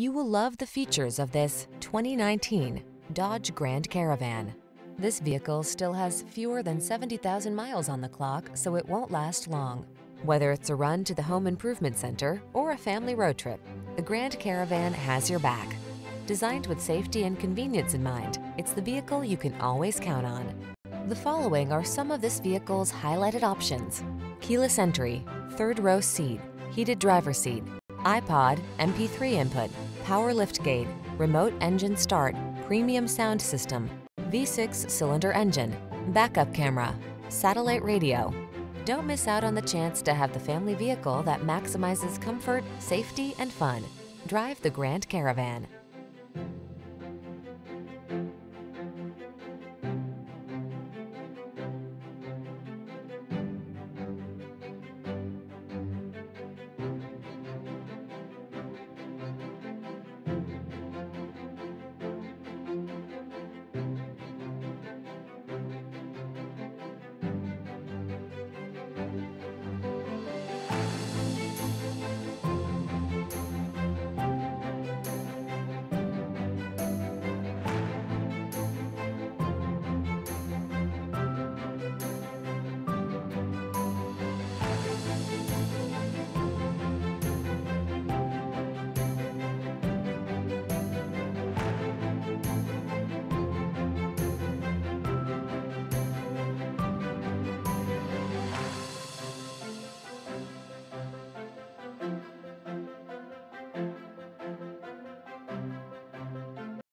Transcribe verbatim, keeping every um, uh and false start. You will love the features of this twenty nineteen Dodge Grand Caravan. This vehicle still has fewer than seventy thousand miles on the clock, so it won't last long. Whether it's a run to the home improvement center or a family road trip, the Grand Caravan has your back. Designed with safety and convenience in mind, it's the vehicle you can always count on. The following are some of this vehicle's highlighted options: keyless entry, third row seat, heated driver's seat, iPod, M P three input, power liftgate, remote engine start, premium sound system, V six cylinder engine, backup camera, satellite radio. Don't miss out on the chance to have the family vehicle that maximizes comfort, safety, and fun. Drive the Grand Caravan.